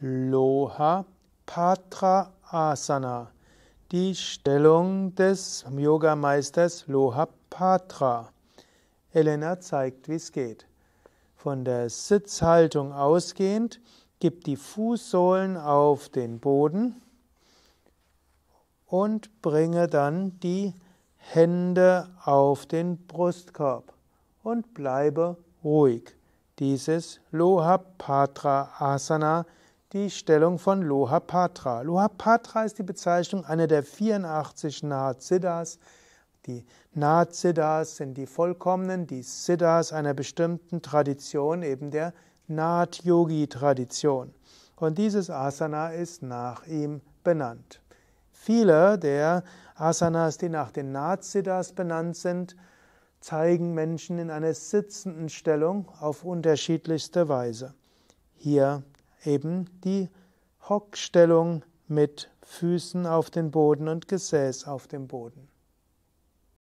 Lohapatra Asana, die Stellung des Yogameisters Lohapatra. Elena zeigt, wie es geht. Von der Sitzhaltung ausgehend, gib die Fußsohlen auf den Boden und bringe dann die Hände auf den Brustkorb und bleibe ruhig. Dieses Lohapatra Asana, die Stellung von Lohapatra. Lohapatra ist die Bezeichnung einer der 84 Nath-Siddhas. Die Nath-Siddhas sind die vollkommenen, die Siddhas einer bestimmten Tradition, eben der Nath-Yogi-Tradition. Und dieses Asana ist nach ihm benannt. Viele der Asanas, die nach den Nath-Siddhas benannt sind, zeigen Menschen in einer sitzenden Stellung auf unterschiedlichste Weise. Hier eben die Hockstellung mit Füßen auf den Boden und Gesäß auf dem Boden.